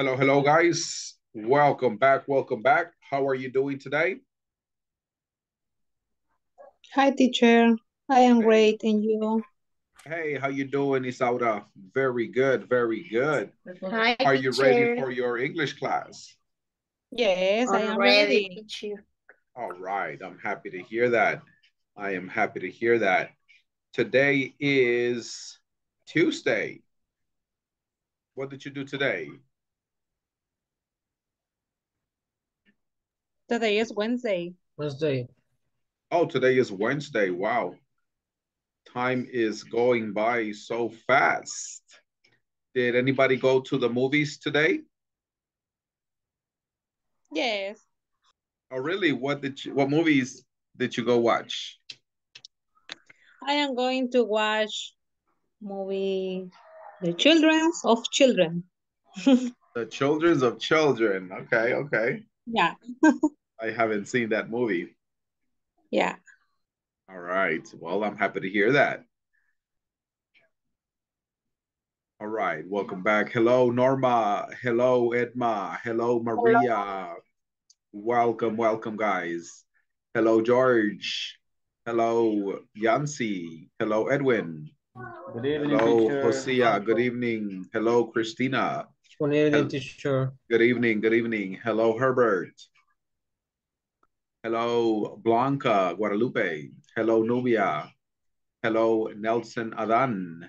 Hello, hello, guys. Welcome back. Welcome back. How are you doing today? Hi, teacher. I am great. And you? Hey, how you doing, Isaura? Very good. Very good. Hi, are you ready for your English class? Yes, I am ready. All right. I'm happy to hear that. I am happy to hear that. Today is Tuesday. What did you do today? Today is Wednesday. Wednesday. Oh, today is Wednesday. Wow. Time is going by so fast. Did anybody go to the movies today? Yes. Oh, really? What movies did you go watch? I am going to watch movie The Children's of Children. The Children's of Children. Okay, okay. Yeah. I haven't seen that movie. Yeah. All right. Well, I'm happy to hear that. All right. Welcome back. Hello, Norma. Hello, Edma. Hello, Maria. Hello. Welcome, welcome, guys. Hello, George. Hello, Yancy. Hello, Edwin. Good evening, hello, teacher. Josiah. Good evening. Hello, Christina. Good evening, teacher. Good evening, good evening. Hello, Herbert. Hello, Blanca Guadalupe. Hello, Nubia. Hello, Nelson Adan.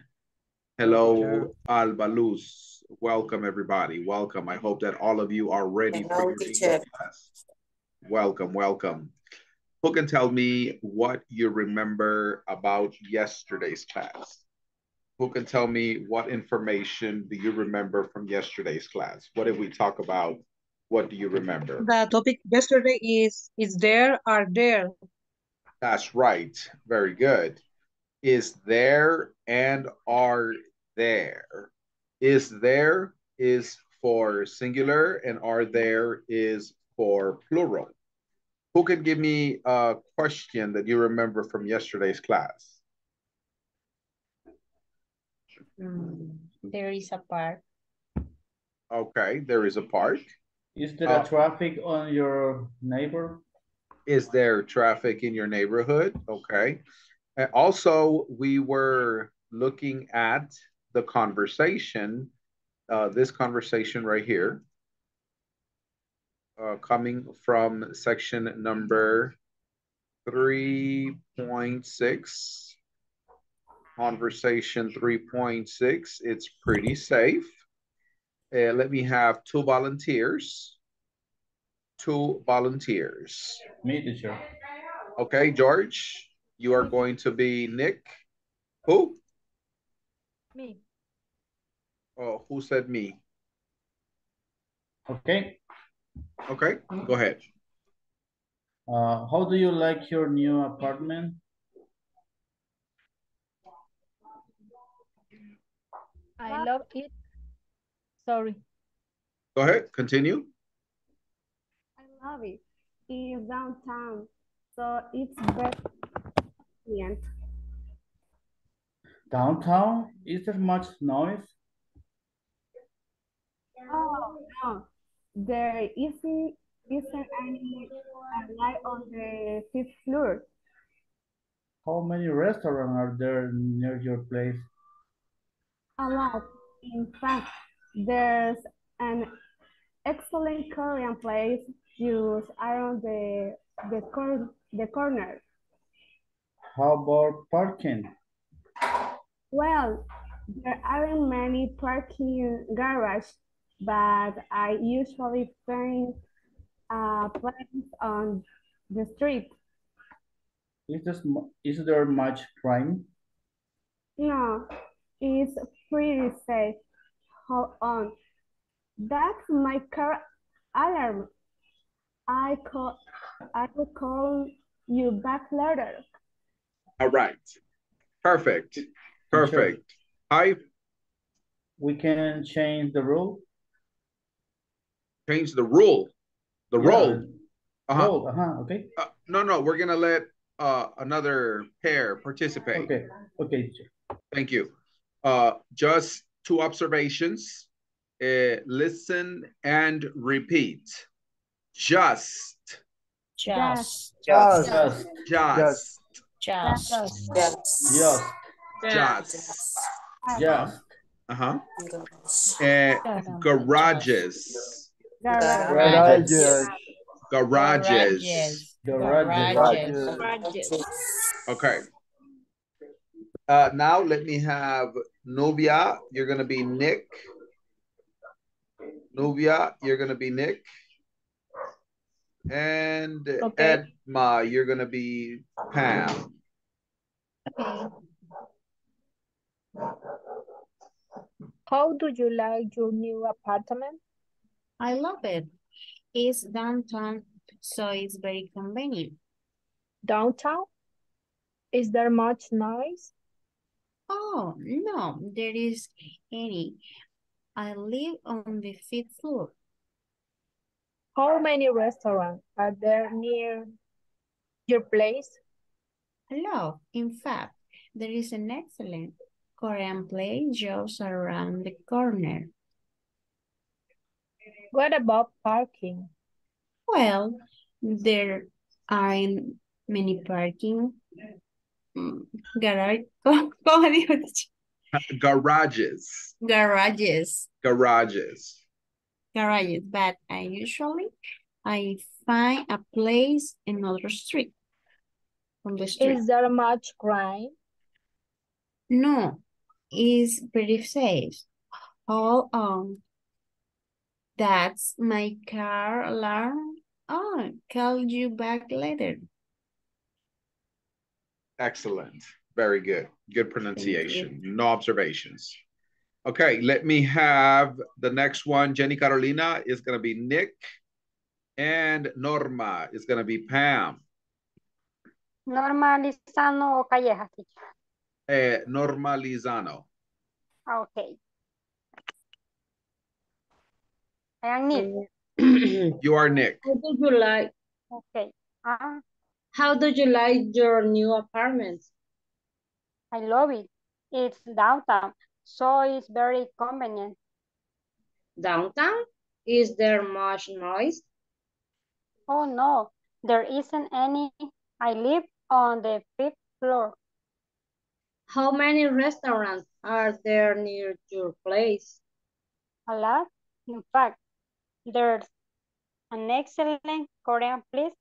Hello, Alba Luz. Welcome, everybody. Welcome. I hope that all of you are ready for your class. Welcome, welcome. Who can tell me what you remember about yesterday's class? Who can tell me what information do you remember from yesterday's class? What did we talk about? What do you remember? The topic yesterday is there or there? That's right. Very good. Is there and are there. Is there is for singular and are there is for plural. Who can give me a question that you remember from yesterday's class? There is a park. Okay, there is a park. Is there traffic on your neighbor? Is there traffic in your neighborhood? Okay. And also, we were looking at the conversation, this conversation right here, coming from section number 3.6. Conversation 3.6. It's pretty safe. Let me have two volunteers. Two volunteers. Me, teacher. Okay, George, you are going to be Nick. Who? Me. Oh, who said me? Okay. Okay, go ahead. How do you like your new apartment? I love it. Sorry. Go ahead, continue. I love it. It's downtown, so it's very convenient. Downtown? Is there much noise? Oh, no. There isn't any light on the 5th floor. How many restaurants are there near your place? A lot. In fact, there's an excellent Korean place just around the corner. How about parking? Well, there aren't many parking garages, but I usually find a place on the street. Is there much crime? No, it's pretty safe. Hold on. That's my car alarm. I will call you back later. All right. Perfect. Perfect. Hi. We can change the rule. Change the rule. The role. Role. Okay. No, we're gonna let another pair participate. Okay. Okay. Thank you. Just two observations. listen and repeat. Garages. Okay. Now let me have Nubia. You're gonna be Nick. Nubia, you're gonna be Nick. And okay. Edma, you're gonna be Pam. Okay. How do you like your new apartment? I love it. It's downtown, so it's very convenient. Downtown? Is there much noise? Oh, no, there is any. I live on the fifth floor. How many restaurants are there near your place? Hello. In fact, there is an excellent Korean place just around the corner. What about parking? Well, there aren't many parking garages, but I usually find a place in another street from the street. Is there much crime? No, it's pretty safe. Hold on. That's my car alarm. Oh, call you back later. Excellent. Very good. Good pronunciation. No observations. Okay, let me have the next one. Jenny Carolina is going to be Nick. And Norma is going to be Pam. Norma Lizano o Callejas? Norma Lizano. Okay. I am Nick. You are Nick. How do you like? Okay. How do you like your new apartment? I love it. It's downtown, so it's very convenient. Downtown? Is there much noise? Oh no, there isn't any. I live on the fifth floor. How many restaurants are there near your place? A lot. In fact, there's an excellent Korean place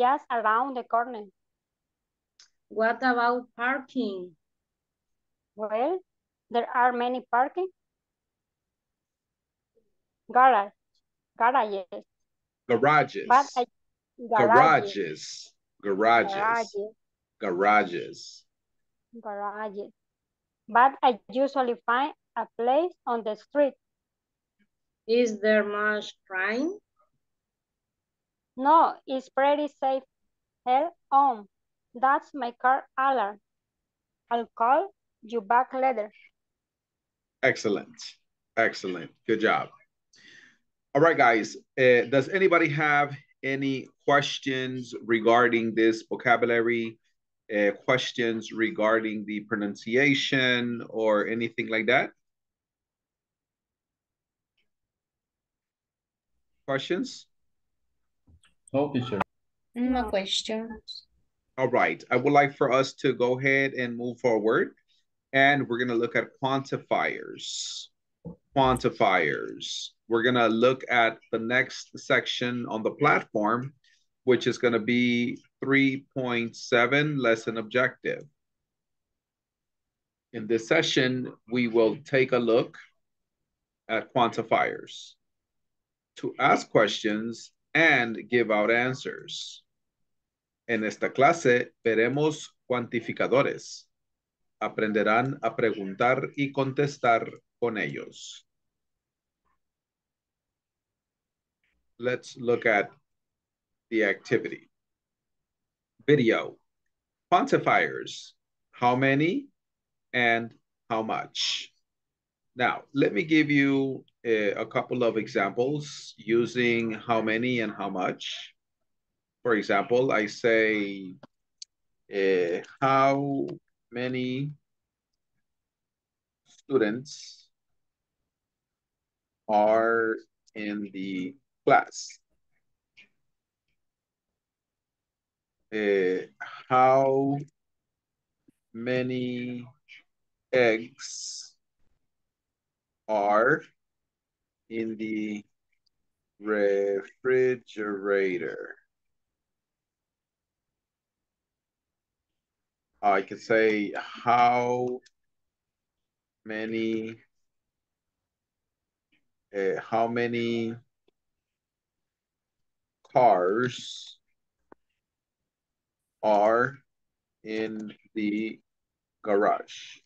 just around the corner. What about parking? Well, there are many parking garages. But I usually find a place on the street. Is there much crime? No, it's pretty safe. Hell on. That's my car alarm. I'll call you back later. Excellent. Excellent. Good job. All right, guys. Does anybody have any questions regarding this vocabulary? Questions regarding the pronunciation or anything like that? Questions? No, teacher. No questions. All right, I would like for us to go ahead and move forward, and we're gonna look at quantifiers. Quantifiers. We're gonna look at the next section on the platform, which is gonna be 3.7, lesson objective. In this session, we will take a look at quantifiers to ask questions and give out answers. En esta clase veremos cuantificadores. Aprenderán a preguntar y contestar con ellos. Let's look at the activity. Video. Quantifiers. How many and how much? Now, let me give you a couple of examples using how many and how much. For example, I say, how many students are in the class. How many eggs are in the refrigerator? I can say how many cars are in the garage?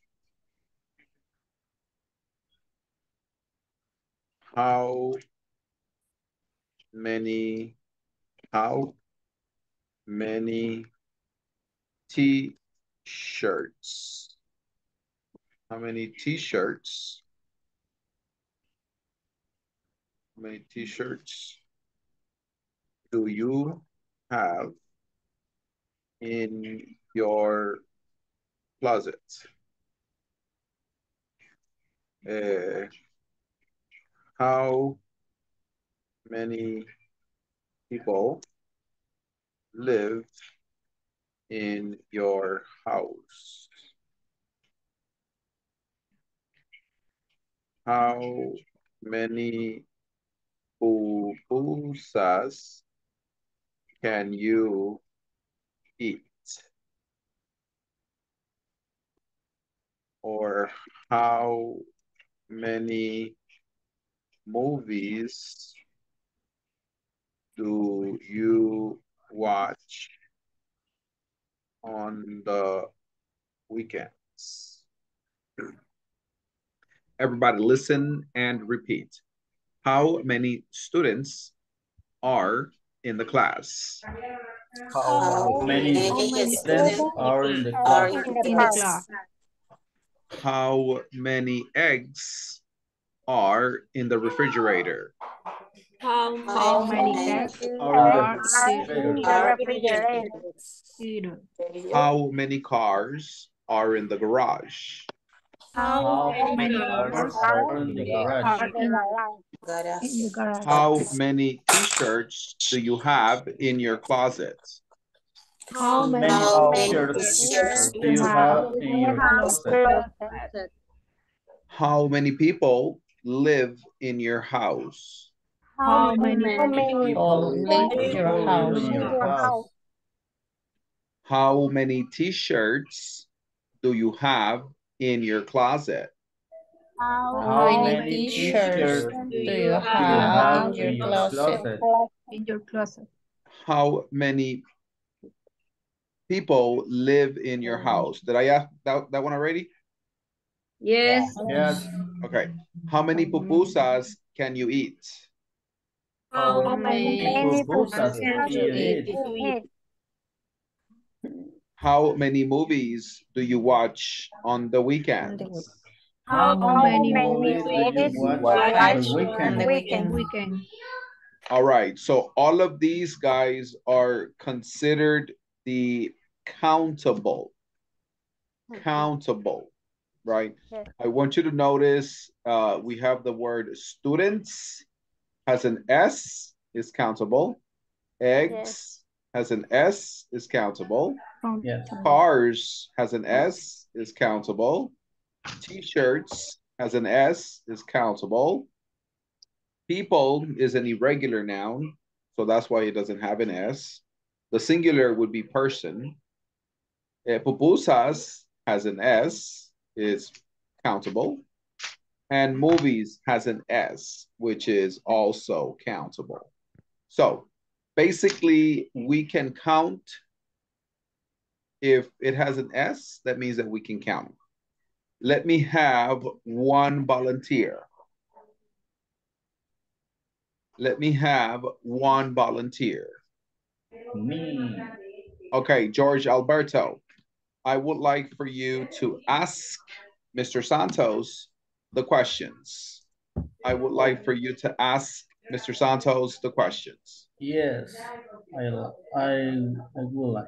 How many t-shirts? How many t-shirts? How many t-shirts do you have in your closet? How many people live in your house? How many pupusas can you eat? Or how many movies do you watch on the weekends? Everybody listen and repeat. How many students are in the class? How many students are in the class? How many eggs are in the refrigerator? How many eggs are in the refrigerator? How many cars are in the garage? How many cars are in the garage? How many t-shirts do you have in your closet? How many t-shirts do you have in your closet? How many people live in your house? How many people live in your house? How many t-shirts do you have in your closet? How many t-shirts do you have in your closet? How many people live in your house? Did I ask that one already? Yes. Yes. Okay. How many pupusas can you eat? How many pupusas can you eat? How many movies do you watch on the weekends? How many movies do you watch on the weekend? All right, so all of these guys are considered the countable, right? Yes. I want you to notice we have the word students has an S, is countable. Eggs. Yes. Has an S, is countable. Yes. Cars has an S, is countable. T-shirts has an S, is countable. People is an irregular noun, so that's why it doesn't have an S. The singular would be person. Pupusas has an S, is countable. And movies has an S, which is also countable. So basically, we can count. If it has an S, that means that we can count. Let me have one volunteer. Me. Okay, George Alberto, I would like for you to ask Mr. Santos the questions. Yes, I will like.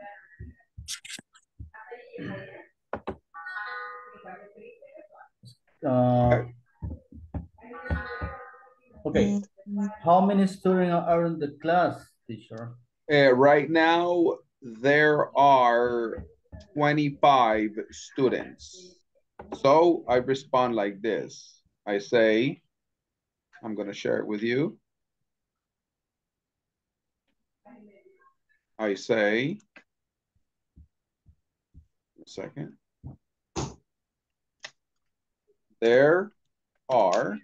Okay. How many students are in the class, teacher? Right now, there are 25 students. So I respond like this. I say, I'm going to share it with you. I say, a second. There are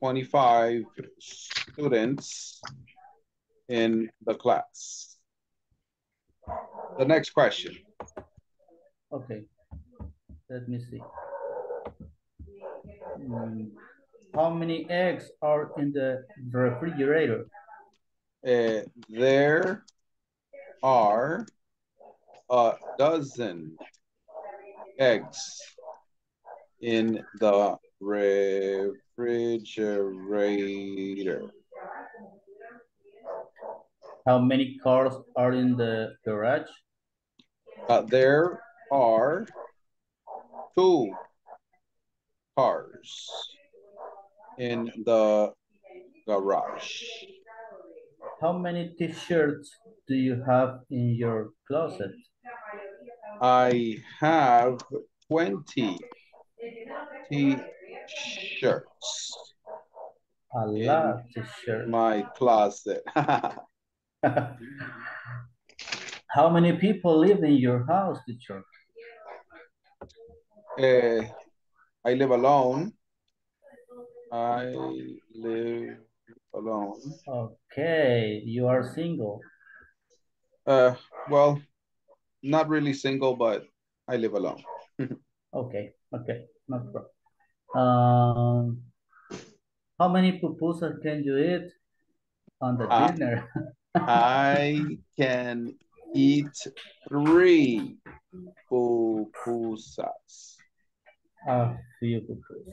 25 students in the class. The next question. Okay, let me see. How many eggs are in the refrigerator? There are a dozen eggs in the refrigerator. How many cars are in the garage? There are 2 cars in the garage. How many t-shirts do you have in your closet? I have 20 t-shirts. A lot of t-shirts. My closet. How many people live in your house, teacher? I live alone. I live alone. Okay, you are single. Well, not really single, but I live alone. Okay, okay, no problem. How many pupusas can you eat on the dinner? I can eat 3 pupusas. A few pupusas.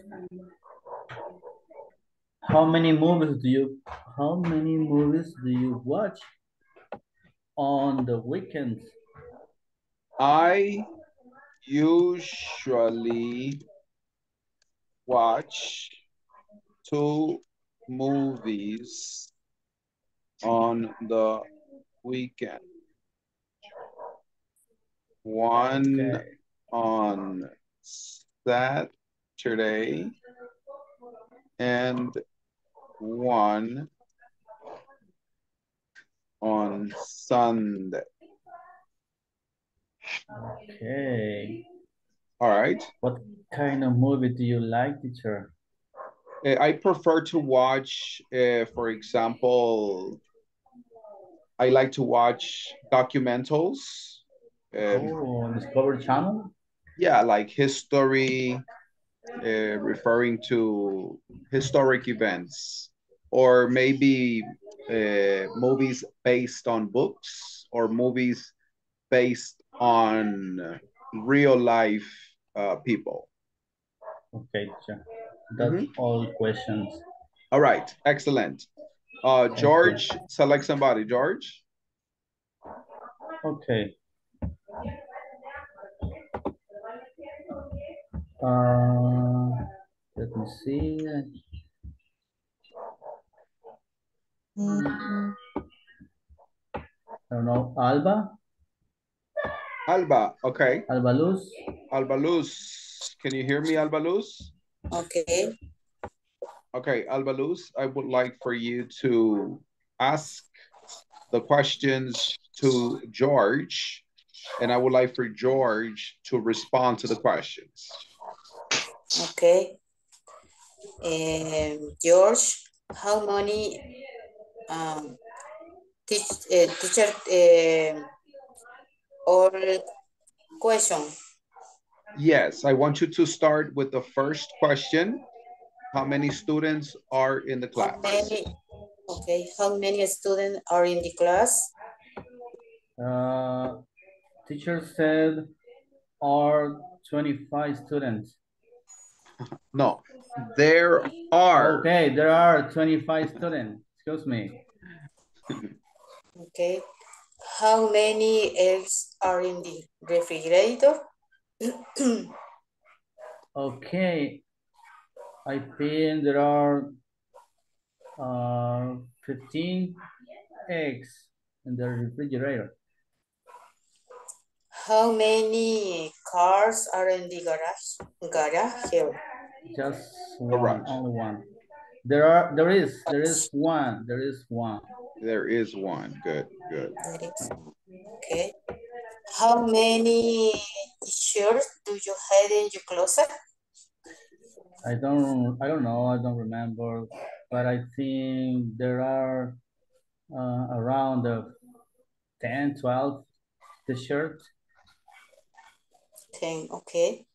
How many movies do you watch on the weekends? I usually watch 2 movies on the weekend. One on Saturday and one on Sunday. Okay. All right. What kind of movie do you like, teacher? I prefer to watch, for example, I like to watch documentals. On Discovery Channel? Yeah, like history, referring to historic events, or maybe movies based on books, or movies based on real life people. Okay, sure. That's all questions. All right, excellent. George, select somebody, George. Okay. Let me see. I don't know, Alba? Alba, okay. Alba Luz. Alba Luz. Can you hear me, Alba Luz? Okay. Okay, Alba Luz, I would like for you to ask the questions to George, and I would like for George to respond to the questions. Okay. George, how many teacher or question? Yes, I want you to start with the first question. How many students are in the class? How many students are in the class? Teacher said are 25 students. No, there are. Okay, there are 25 students. Excuse me. Okay. How many eggs are in the refrigerator? Okay, I think there are 15 eggs in the refrigerator. How many cars are in the garage here? Just one, only one. There is one. Good, good. Okay. How many shirts do you have in your closet? I don't remember, but I think there are around 10, 12 t-shirts. 10, okay.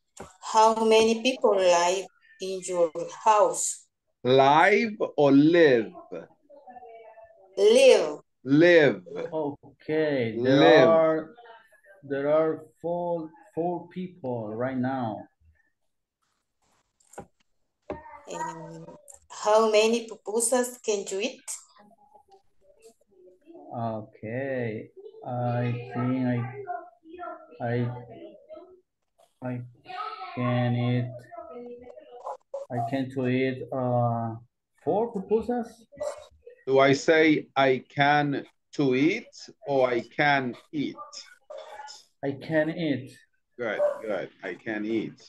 How many people live in your house? Live or live? Live. Live. Okay. There are four people right now. How many pupusas can you eat? Okay. I can eat 4 pupusas. Do I say I can to eat or I can eat? I can eat. Good, good. I can eat.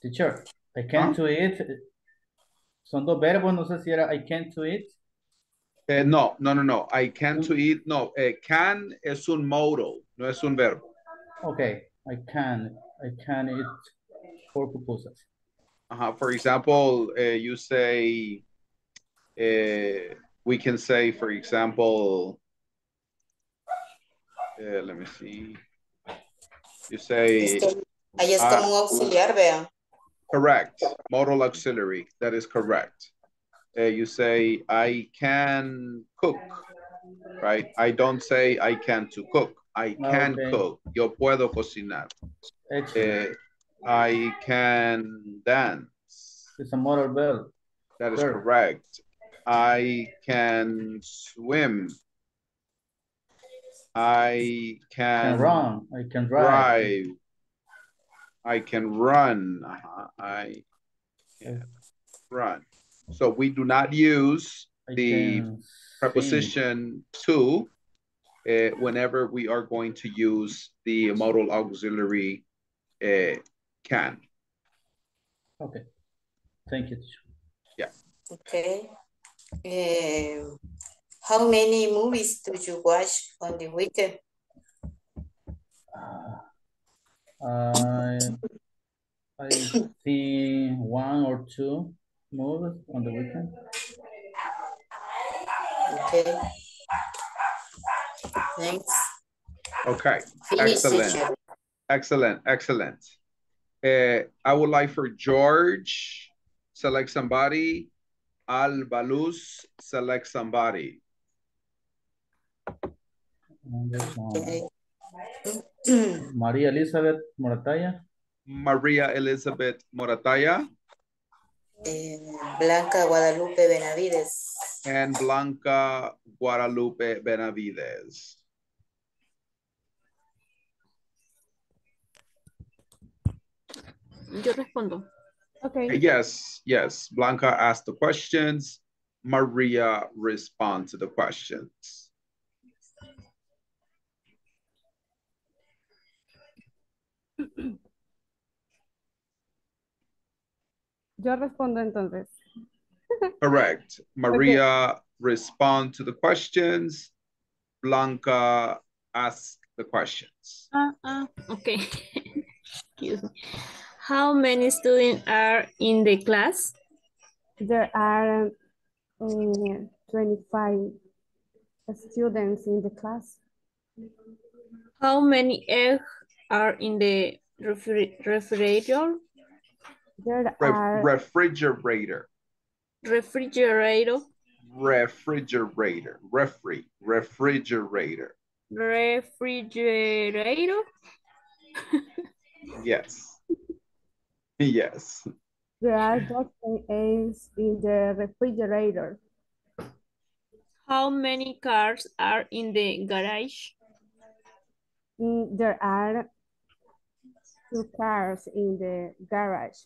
Teacher, I can to eat. Son dos verbos, no sé si era I can to eat. No. I can to eat, no. Can es un modo, no es un verbo. Okay, I can eat 4 pupusas. For example, you say, we can say, for example, let me see. You say. Ahí es como un auxiliar, vea. Correct. Modal auxiliary. That is correct. You say, I can cook, right? I don't say I can to cook. I can cook. Yo puedo cocinar. I can dance. It's a modal verb. That is correct. I can swim. I can run. I can drive. I can run. I can run. So we do not use the preposition to whenever we are going to use the modal auxiliary can. Okay. Thank you. Yeah. Okay. How many movies do you watch on the weekend? I see 1 or 2 movies on the weekend. Okay. Thanks. Okay. Excellent. Excellent. Excellent. I would like for George select somebody. Alba Luz select somebody. Okay. Maria Elizabeth Morataya. Maria Elizabeth Morataya. Blanca Guadalupe Benavides. And Blanca Guadalupe Benavides. Yo respondo. Okay. Yes. Blanca asked the questions. Maria responds to the questions. Yo respondo entonces. Correct. Maria respond to the questions. Blanca asks the questions. Okay. Excuse me. How many students are in the class? There are 25 students in the class. How many eggs are in the refrigerator? There are refrigerator. Yes. There are dozen eggs in the refrigerator. How many cars are in the garage? There are 2 cars in the garage.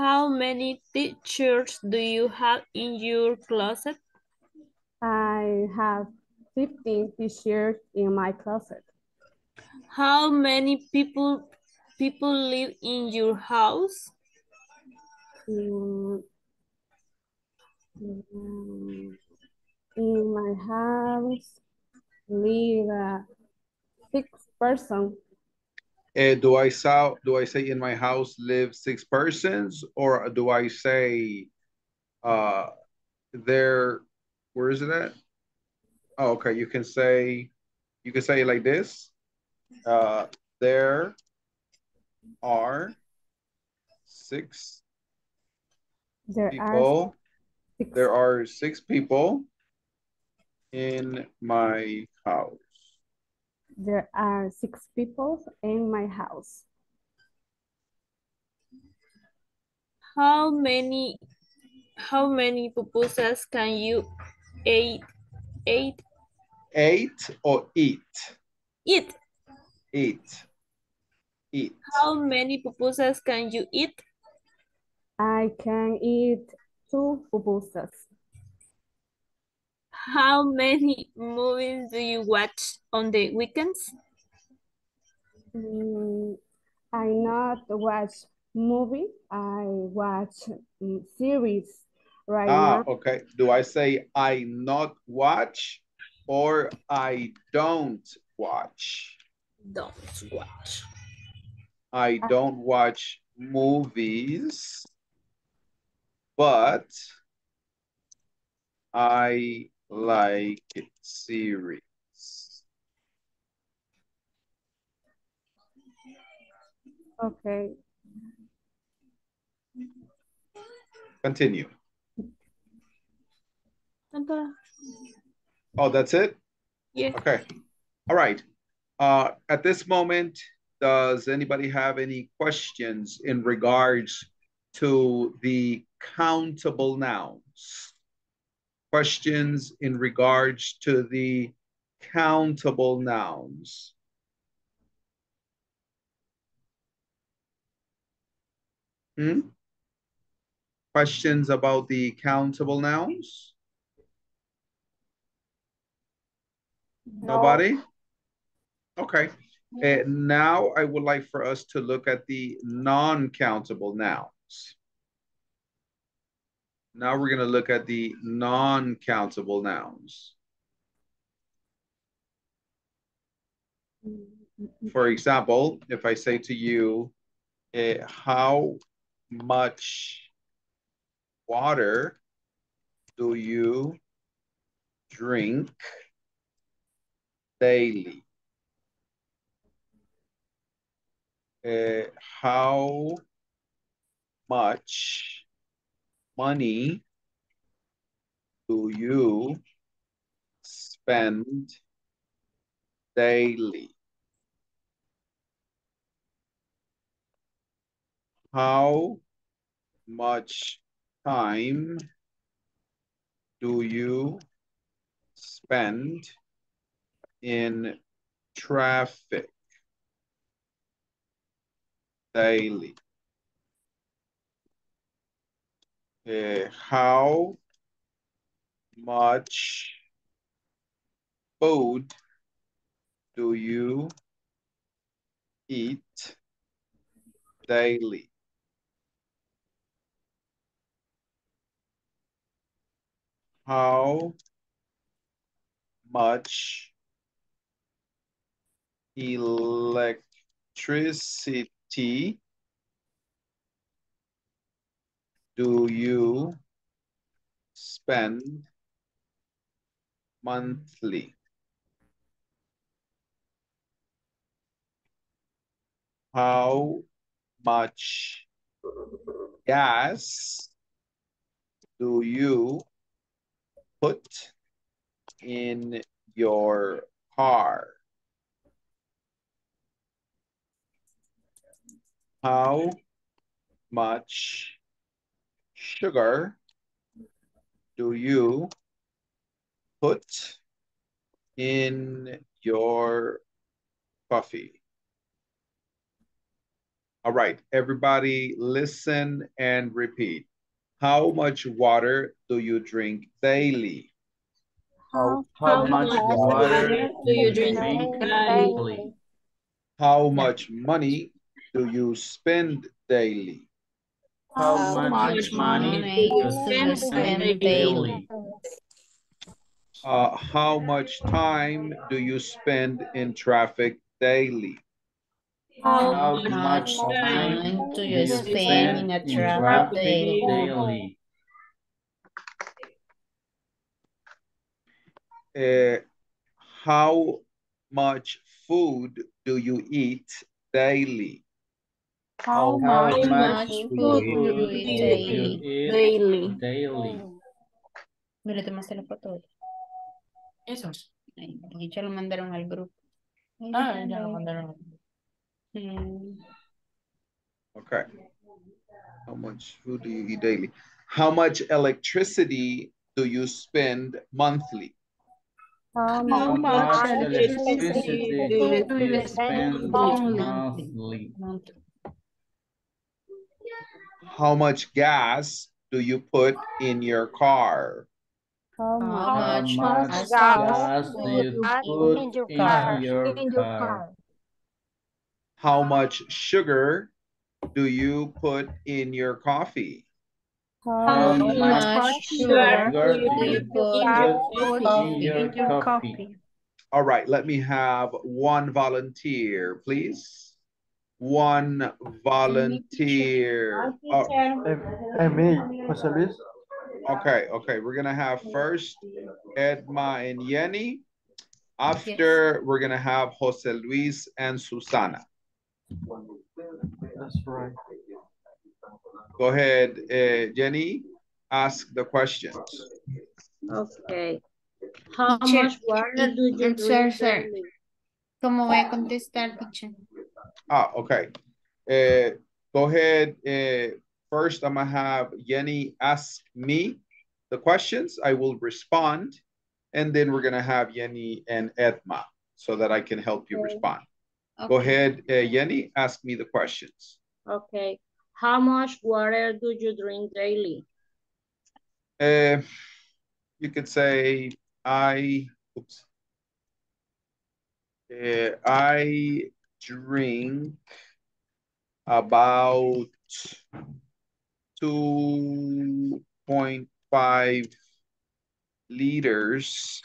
How many teachers do you have in your closet? I have 15 teachers in my closet. How many people live in your house? In my house live 6 persons. Do I say in my house live 6 persons, or do I say where is it at? Oh, okay. You can say it like this. There are 6. There are 6 people in my house. There are 6 people in my house. How many pupusas can you eat? Eat. How many pupusas can you eat? I can eat 2 pupusas. How many movies do you watch on the weekends? I not watch movie. I watch series right now. Okay. Do I say I not watch or I don't watch? Don't watch. I don't watch movies, but I like series. Okay. Continue. Oh, that's it? Yeah. Okay. All right. At this moment, does anybody have any questions in regards to the countable nouns? Questions in regards to the countable nouns. Questions about the countable nouns? No. Nobody? Okay. And now I would like for us to look at the non-countable nouns. Now we're going to look at the non-countable nouns. For example, if I say to you, how much water do you drink daily? How much money do you spend daily? How much time do you spend in traffic daily? How much food do you eat daily? How much electricity do you spend monthly? How much gas do you put in your car? How much sugar do you put in your coffee? All right, everybody listen and repeat. How much water do you drink daily? How much water do you drink daily? How much money do you spend daily? How much money do you spend daily? How much time do you spend in traffic daily? How much time do you spend in traffic daily? How much food do you eat daily? How much food do you eat daily? ¿No le tomaste la foto? Eso. Y ya lo mandaron al grupo. Ah, ya lo mandaron al grupo. Okay. How much food do you eat daily? How much electricity do you spend monthly? How much electricity do you spend monthly? How much gas do you put in your car? How much gas do you put in your car? How much sugar do you put in your coffee? How much sugar do you put in your coffee? All right, let me have one volunteer, please. One volunteer. Jose Luis. Okay, we're gonna have first Edma and Jenny. After, we're gonna have Jose Luis and Susanna. That's right. Go ahead, Jenny, ask the questions. Okay. How much water do you drink? ¿Cómo voy a contestar, teacher? Okay. Go ahead. First, I'm going to have Jenny ask me the questions. I will respond. And then we're going to have Jenny and Edma so that I can help you respond. Okay. Go ahead, Jenny, ask me the questions. Okay. How much water do you drink daily? You could say, I drink about 2.5 liters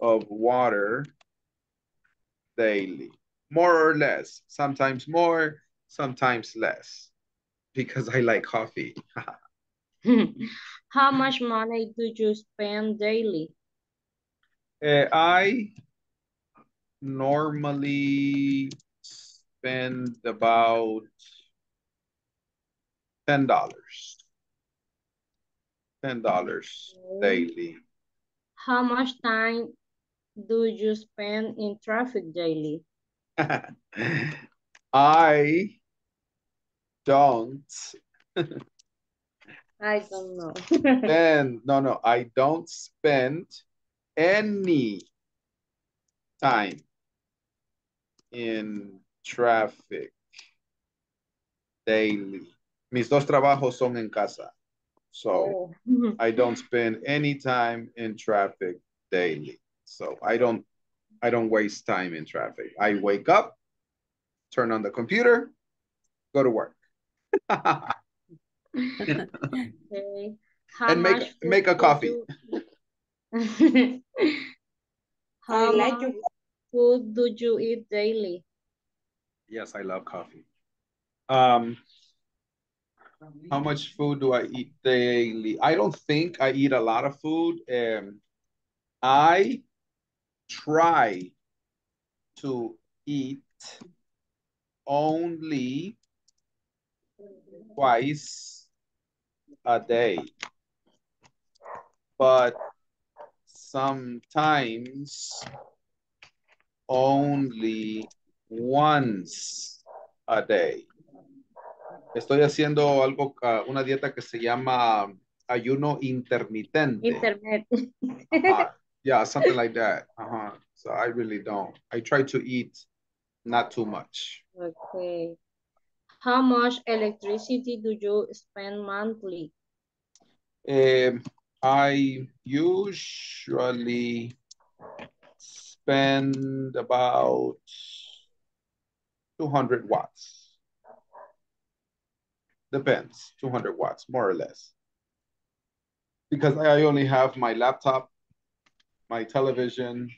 of water daily, more or less, sometimes more, sometimes less, because I like coffee. How much money do you spend daily? I normally spend about $10 daily. How much time do you spend in traffic daily? I don't know. I don't spend any time in traffic daily. Mis dos trabajos son en casa. So I don't spend any time in traffic daily. So I don't waste time in traffic. I wake up, turn on the computer, go to work. Okay. And make a coffee. How much food do you eat daily? Yes, I love coffee. How much food do I eat daily? I don't think I eat a lot of food. I try to eat only twice a day, but sometimes only once a day. Estoy haciendo algo, una dieta que se llama ayuno intermitente. Yeah, something like that. So I really don't. I try to eat not too much. Okay. How much electricity do you spend monthly? I usually spend about 200 watts. Depends, 200 watts, more or less. Because I only have my laptop, my television,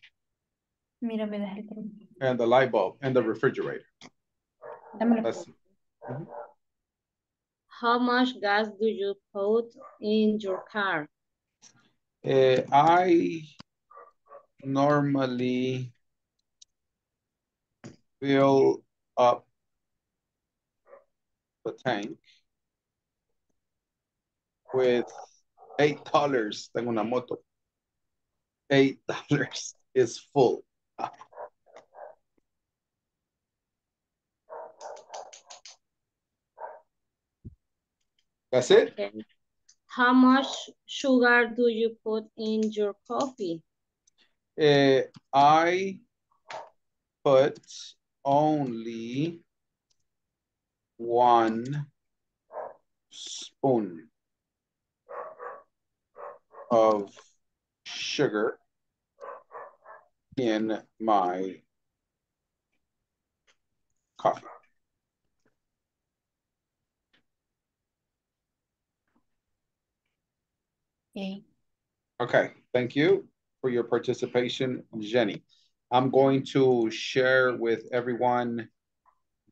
and the light bulb, and the refrigerator. Mm-hmm. How much gas do you put in your car? I normally fill up the tank with $8. Tengo una moto. $8 is full. That's it. Okay. How much sugar do you put in your coffee? I put only 1 spoon of sugar in my coffee. Okay, thank you for your participation, Jenny. I'm going to share with everyone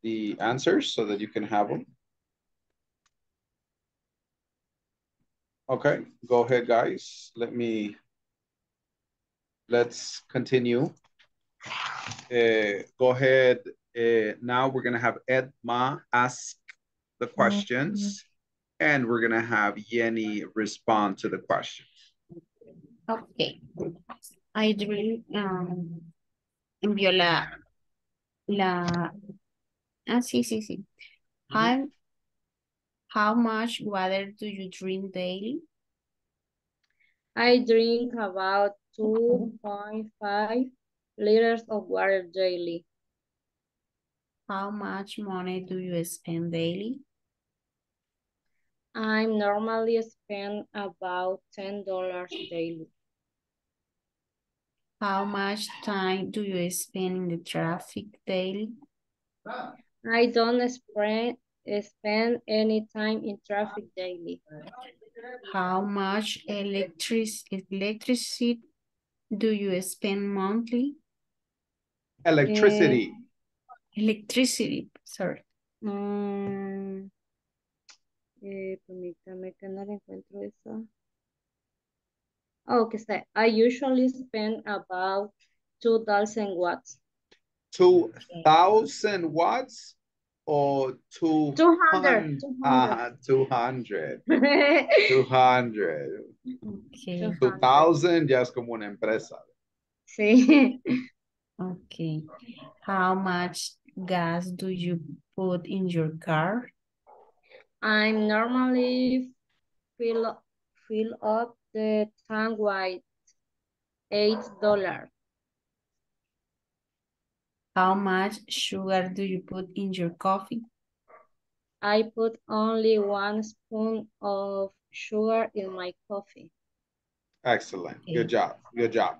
the answers so that you can have them. Okay, go ahead, guys. Let's continue. Go ahead. Now we're gonna have Edma ask the questions. And we're gonna have Jenny respond to the questions. Okay. I really envió la sí, sí, sí. How much water do you drink daily? I drink about 2.5 liters of water daily. How much money do you spend daily? I normally spend about $10 daily. How much time do you spend in the traffic daily? I don't spend any time in traffic daily. How much electricity do you spend monthly? Electricity, sorry. Permítame que no le encuentro eso. Oh, que está. I usually spend about 2,000 watts. 2,000 watts or 200? 200. 200. Okay. 2,000 ya es como una empresa. Sí. Okay. How much gas do you put in your car? I normally fill up the tank with $8. How much sugar do you put in your coffee? I put only 1 spoon of sugar in my coffee. Excellent. Okay. Good job. Good job.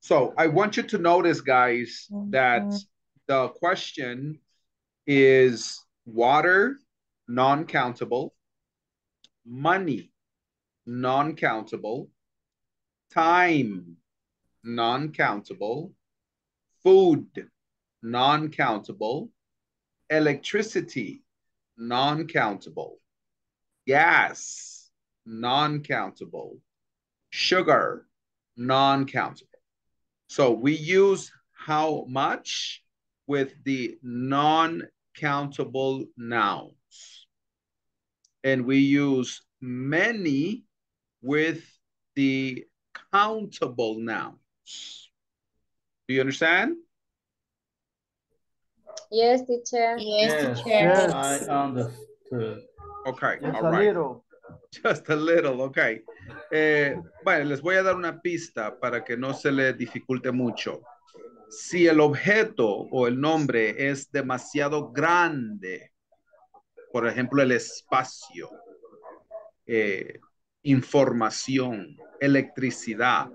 So I want you to notice, guys, that the question is water, non-countable, money, non-countable, time, non-countable, food, non-countable, electricity, non-countable, gas, non-countable, sugar, non-countable. So we use how much with the non-countable noun. And we use many with the countable nouns. Do you understand? Yes, teacher. Yes, teacher. Yes, I understood. Okay, just all right. Little. Just a little, okay. Bueno, les voy a dar una pista para que no se les dificulte mucho. Si el objeto o el nombre es demasiado grande, Por ejemplo, el espacio, información, electricidad,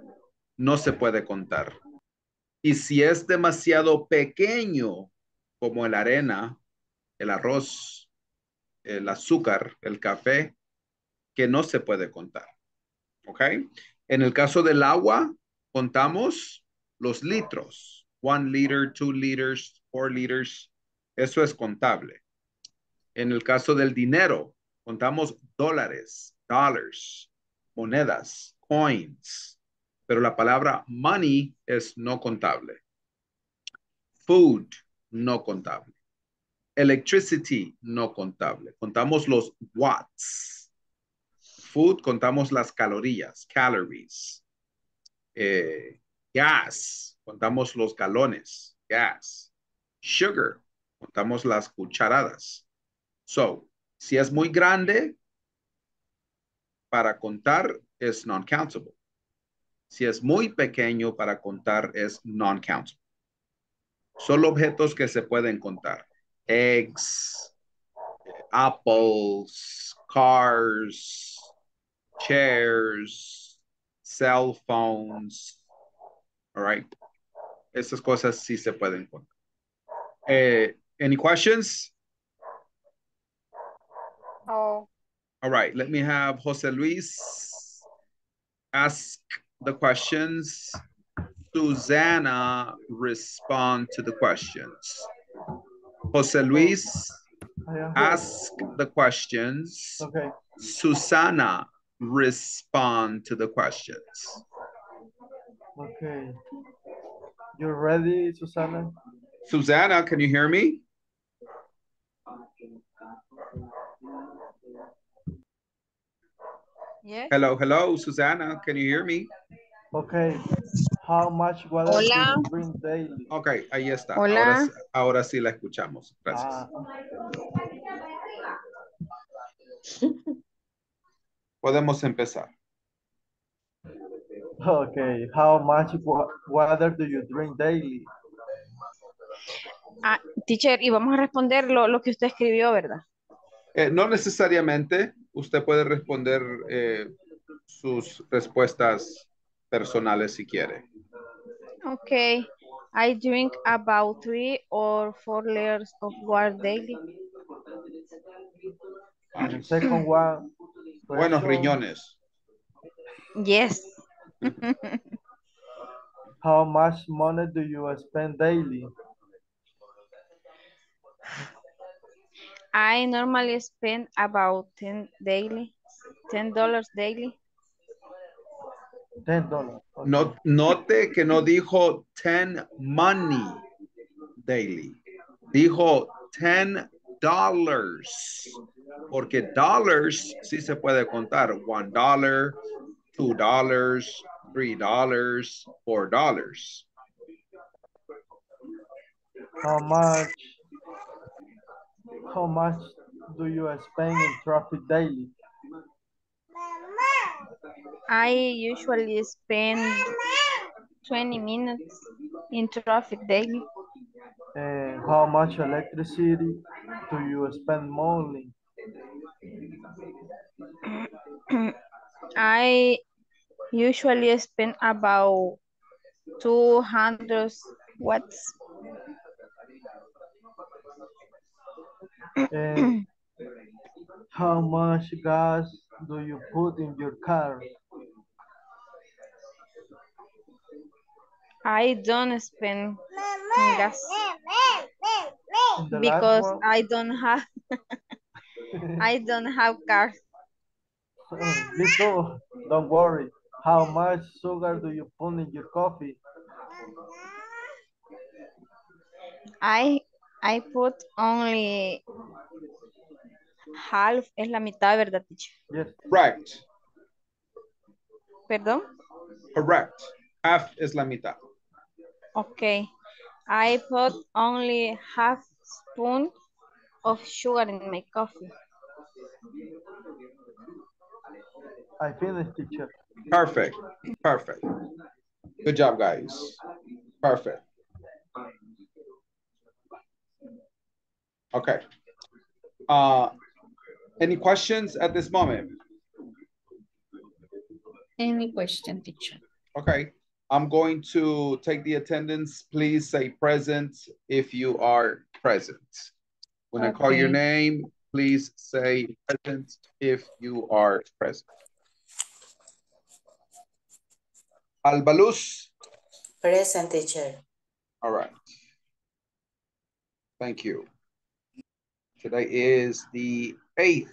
no se puede contar. Y si es demasiado pequeño, como la arena, el arroz, el azúcar, el café, que no se puede contar. ¿Ok? En el caso del agua, contamos los litros. 1 liter, 2 liters, 4 liters. Eso es contable. En el caso del dinero, contamos dólares, dollars, monedas, coins. Pero la palabra money es no contable. Food, no contable. Electricity, no contable. Contamos los watts. Food, contamos las calorías, calories. Gas, contamos los galones, gas. Sugar, contamos las cucharadas. So, si es muy grande, para contar es non-countable. Si es muy pequeño, para contar es non-countable. Solo objetos que se pueden contar. Eggs, apples, cars, chairs, cell phones. All right. Estas cosas sí se pueden contar. Any questions? Oh. All right. Let me have Jose Luis ask the questions. Susanna respond to the questions. Jose Luis, ask the questions. Okay. Susanna, respond to the questions. Okay. You're ready, Susanna? Susanna, can you hear me? Yes. Hello, hello, Susanna, can you hear me? Okay. How much water do you drink daily? Okay, ahí está. Hola. Ahora sí la escuchamos. Gracias. Podemos empezar. Okay. How much water do you drink daily? Ah, teacher, y vamos a responder lo que usted escribió, ¿verdad? No necesariamente. Usted puede responder sus respuestas personales si quiere. Okay. I drink about 3 or 4 liters of water daily. And second one. Buenos riñones. Yes. How much money do you spend daily? I normally spend about $10 daily. $10. Okay. No, note que no dijo 10 money daily. Dijo $10. Porque dollars sí se puede contar. $1, $2, $3, $4. How much do you spend in traffic daily? I usually spend 20 minutes in traffic daily. How much electricity do you spend monthly? I usually spend about 200 watts. How much gas do you put in your car? I don't spend gas because I don't have car. Little, don't worry. How much sugar do you put in your coffee? I put only half. Es la mitad, ¿verdad, teacher? Yes. Right. Perdón? Correct. Half is la mitad. Okay. I put only half spoon of sugar in my coffee. I finished, teacher. Perfect. Perfect. Good job, guys. Perfect. Okay. Any questions at this moment? Any question, teacher? Okay. I'm going to take the attendance. Please say present if you are present. When I call your name, please say present if you are present. Alba Luz. Present, teacher. All right. Thank you. Today is the 8th.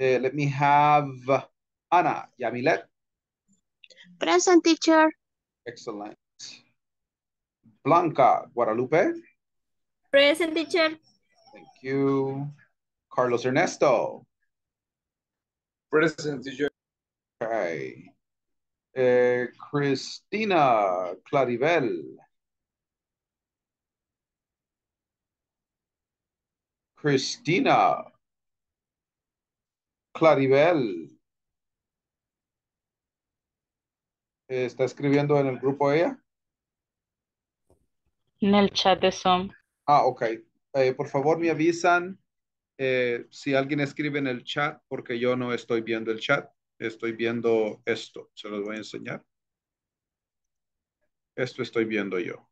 Let me have Ana Yamilet. Present, teacher. Excellent. Blanca Guadalupe. Present, teacher. Thank you. Carlos Ernesto. Present, teacher. Okay. Cristina Claribel. Cristina Claribel. ¿Está escribiendo en el grupo ella? En el chat de Zoom. Ah, ok. Por favor, me avisan si alguien escribe en el chat, porque yo no estoy viendo el chat. Estoy viendo esto. Se los voy a enseñar. Esto estoy viendo yo.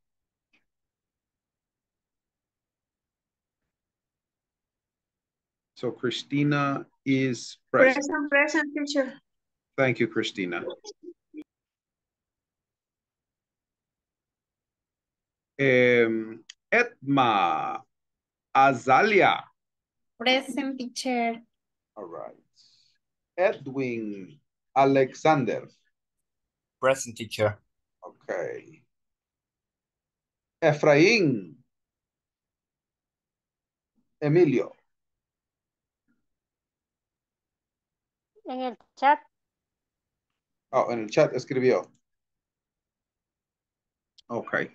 So, Christina is present. Present, teacher. Thank you, Christina. Edma Azalia. Present, teacher. All right. Edwin Alexander. Present, teacher. Okay. Efrain. Emilio. En el chat. Oh, en el chat escribió. Okay.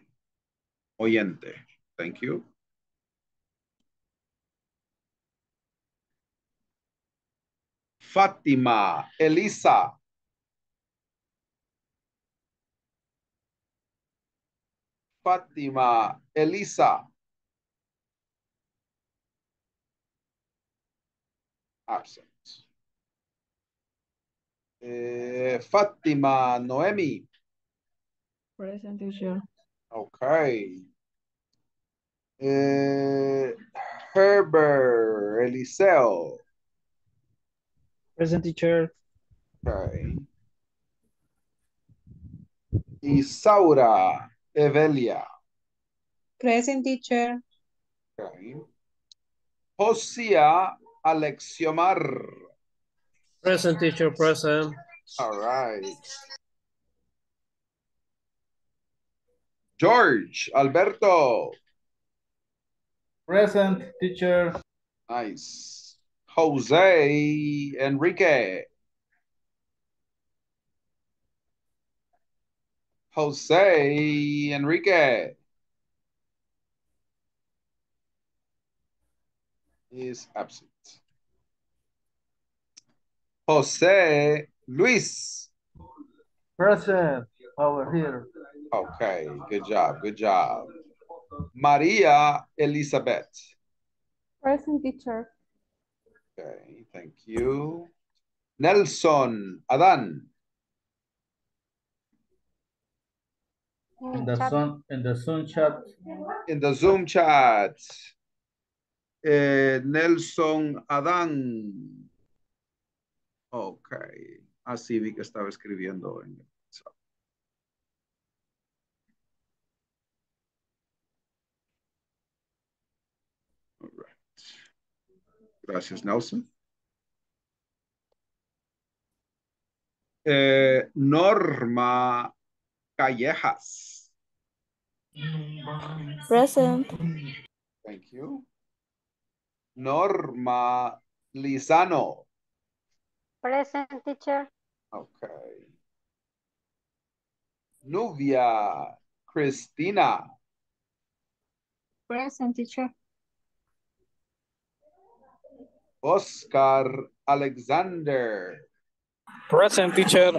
Oyente. Thank you. Fátima Elisa. Fátima Elisa. Absent. Fatima Noemi. Present, teacher. Okay. Herbert Eliseo. Present, teacher. Okay. Isaura Evelia. Present, teacher. Okay. Josia Alexiomar. Present, teacher. Present. All right. George Alberto. Present, teacher. Nice. Jose Enrique. Jose Enrique. Is absent. Jose Luis. Present, over here. Okay, good job, good job. Maria Elizabeth. Present, teacher. Okay, thank you. Nelson Adan. In the Zoom chat. In the Zoom chat. Nelson Adan. Okay, así vi que estaba escribiendo en el WhatsApp. Gracias, Nelson. Norma Callejas. Present. Thank you. Norma Lizano. Present, teacher. Okay. Nubia Christina. Present, teacher. Oscar Alexander. Present, teacher.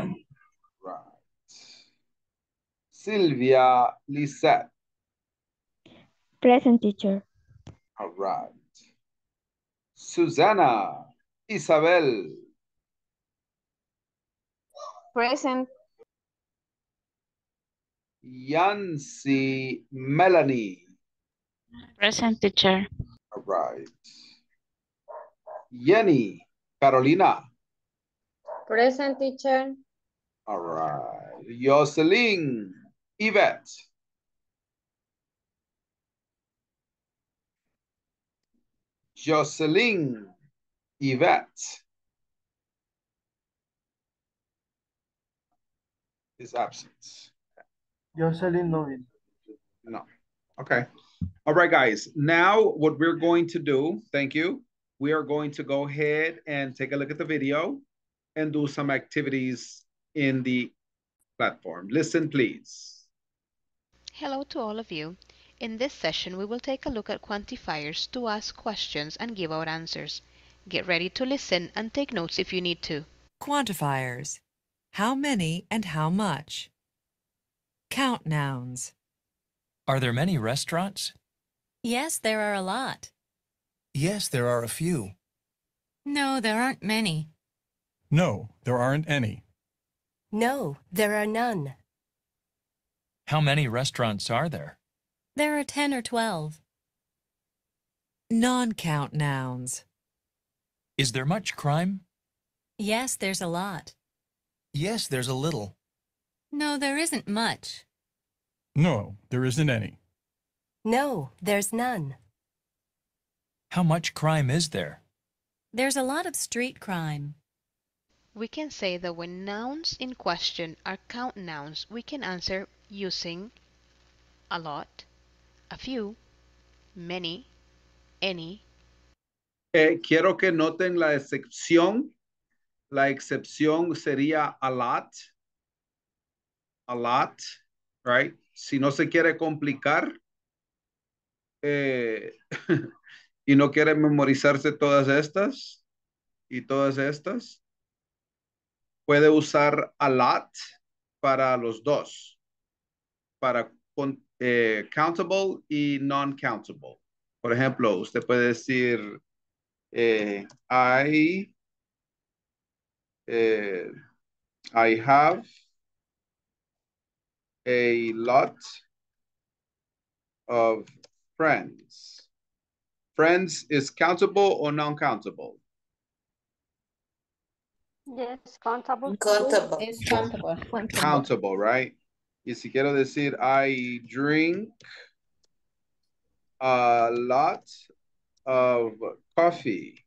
Right. Sylvia Lisette. Present, teacher. All right. Susanna Isabel. Present. Yancy Melanie. Present, teacher. All right. Jenny Carolina. Present, teacher. All right. Jocelyn Yvette. Jocelyn Yvette is absent. Jocelyn Novin. No. Okay. All right, guys. Now what we're going to do, thank you. We are going to go ahead and take a look at the video and do some activities in the platform. Listen, please. Hello to all of you. In this session, we will take a look at quantifiers to ask questions and give our answers. Get ready to listen and take notes if you need to. Quantifiers. How many and how much? Count nouns. Are there many restaurants? Yes, there are a lot. Yes, there are a few. No, there aren't many. No, there aren't any. No, there are none. How many restaurants are there? There are 10 or 12. Non-count nouns. Is there much crime? Yes, there's a lot. Yes, there's a little. No, there isn't much. No, there isn't any. No, there's none. How much crime is there? There's a lot of street crime. We can say that when nouns in question are count nouns, we can answer using a lot, a few, many, any. Quiero que noten la excepción. La excepción sería a lot. A lot, right? Si no se quiere complicar, y no quiere memorizarse todas estas, puede usar a lot para los dos, para countable y non-countable. Por ejemplo, usted puede decir, I have a lot of friends. Friends is countable or non-countable? Yes, countable. Countable. It's countable. Countable, right? Y si quiero decir, I drink a lot of coffee.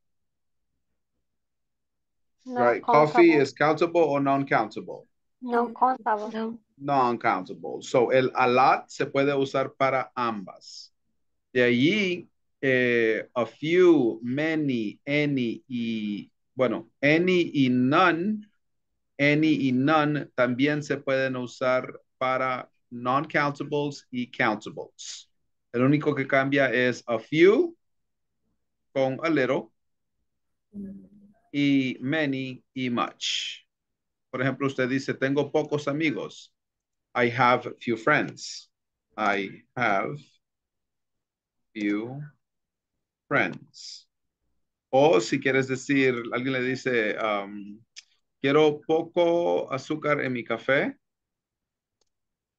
Right, coffee is countable or non-countable? Non-countable. Non-countable. So, el a lot se puede usar para ambas. De allí... a few, many, any, y bueno, any y none también se pueden usar para non-countables y countables. El único que cambia es a few con a little y many y much. Por ejemplo, usted dice, tengo pocos amigos. I have few friends. I have few friends. O si quieres decir, alguien le dice, quiero poco azúcar en mi café.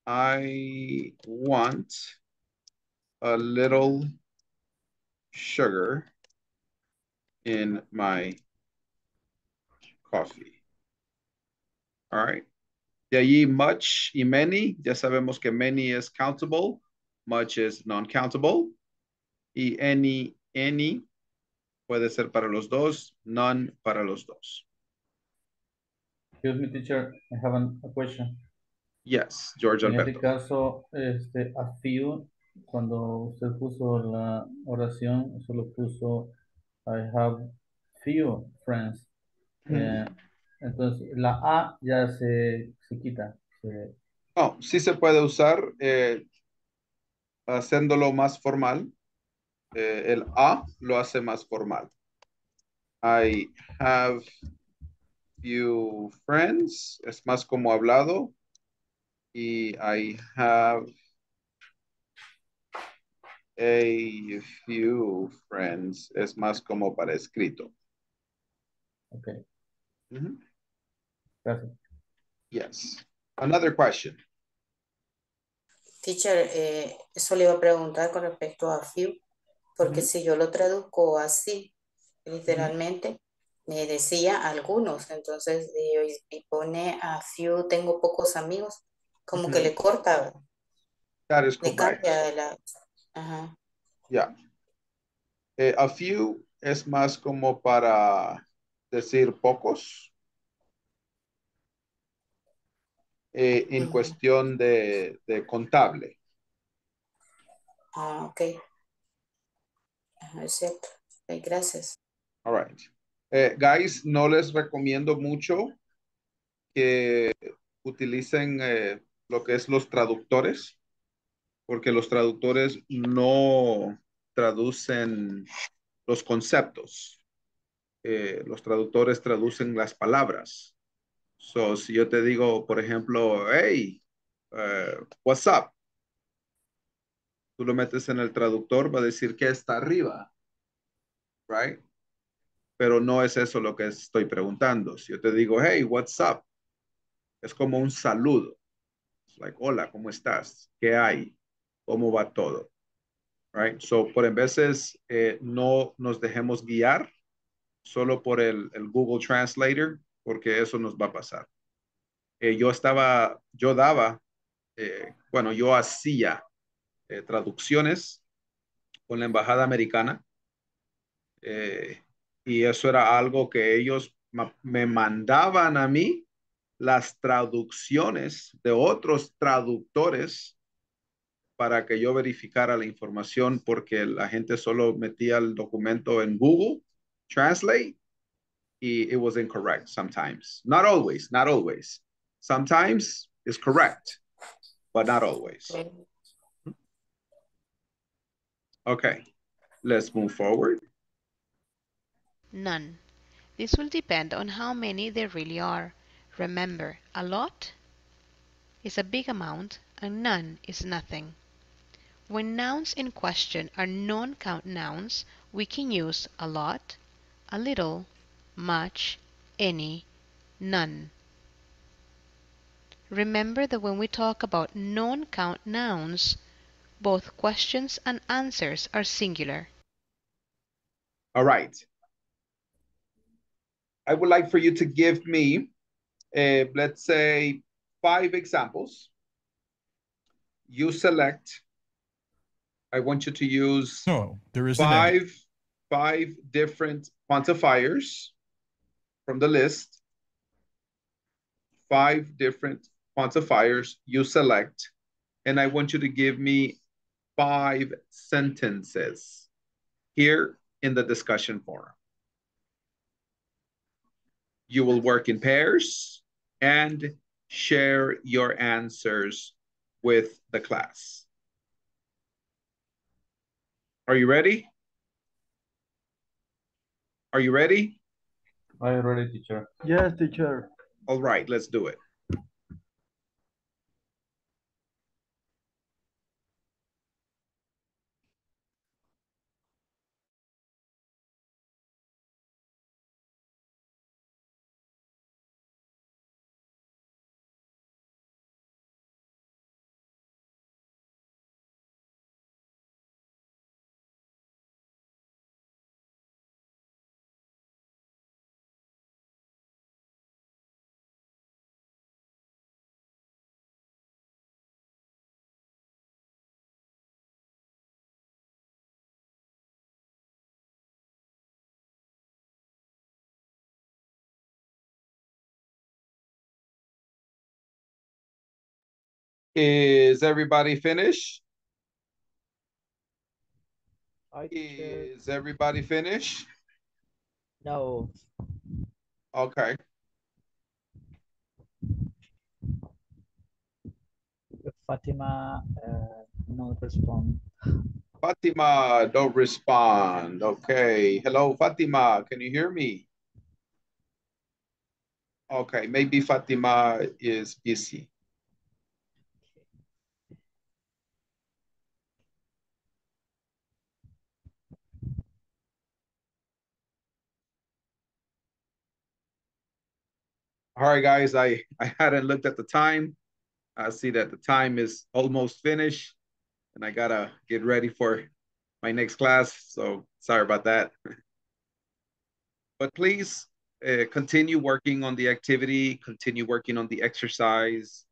I want a little sugar in my coffee. All right. De allí much y many. Ya sabemos que many es countable. Much is non-countable. Y any puede ser para los dos, none para los dos. Excuse me, teacher, I have a question. Yes, George Alberto. En este caso, a few, cuando usted puso la oración, solo puso I have few friends. Entonces, la A ya se quita. No, sí se puede usar haciéndolo más formal. El A lo hace más formal. I have few friends. Es más como hablado. Y I have a few friends. Es más como para escrito. Ok. Mm-hmm. Perfect. Yes. Another question. Teacher, eso le iba a preguntar con respecto a few, porque mm-hmm. si yo lo traduzco así, literalmente, me decía algunos, entonces y pone a few, tengo pocos amigos, como mm-hmm. que le corta. That is correct. Uh-huh. Yeah. A few es más como para decir pocos. En uh-huh. cuestión de contable. Ah, ok. Es cierto. Okay, gracias. All right. Guys, no les recomiendo mucho que utilicen lo que es los traductores, porque los traductores no traducen los conceptos. Los traductores traducen las palabras. So, si yo te digo, por ejemplo, hey, what's up? Tú lo metes en el traductor, va a decir que está arriba. Right? Pero no es eso lo que estoy preguntando. Si yo te digo, hey, what's up? Es como un saludo. It's like, hola, ¿cómo estás? ¿Qué hay? ¿Cómo va todo? Right? So, por en veces no nos dejemos guiar solo por el Google Translator, porque eso nos va a pasar. Yo hacía traducciones con la embajada americana. Y eso era algo que ellos me mandaban a mí, las traducciones de otros traductores, para que yo verificara la información, porque la gente solo metía el documento en Google Translate y it was incorrect sometimes. Not always. Sometimes it's correct, but not always. Okay, let's move forward. None. This will depend on how many there really are. Remember, a lot is a big amount and none is nothing. When nouns in question are non-count nouns, we can use a lot, a little, much, any, none. Remember that when we talk about non-count nouns, both questions and answers are singular. All right. I would like for you to give me, let's say, 5 examples. You select. I want you to use five different quantifiers from the list. 5 different quantifiers you select. And I want you to give me 5 sentences here in the discussion forum. You will work in pairs and share your answers with the class. Are you ready? I am ready, teacher. Yes, teacher. All right, let's do it. Is everybody finished? Is everybody finished? No. Okay. Fatima, no respond. Fatima, don't respond. Okay. Hello, Fatima. Can you hear me? Okay. Maybe Fatima is busy. All right, guys, I hadn't looked at the time. I see that the time is almost finished, and I gotta get ready for my next class, so sorry about that. But please continue working on the activity, continue working on the exercise,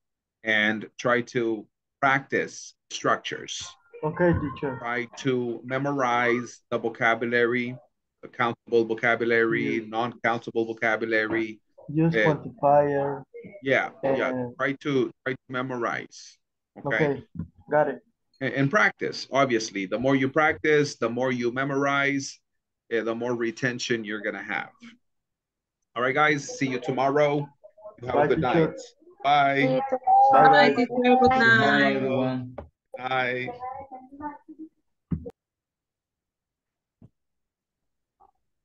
and try to practice structures. Okay, teacher. Try to memorize the vocabulary, the countable vocabulary, yeah, non-countable vocabulary. Use quantifier. Yeah, yeah. Try to memorize. Okay, okay, got it. And practice. Obviously, the more you practice, the more you memorize, the more retention you're gonna have. All right, guys. See you tomorrow. Have a good night. Bye. Bye. Bye. Bye. Bye. Bye. Bye. Bye.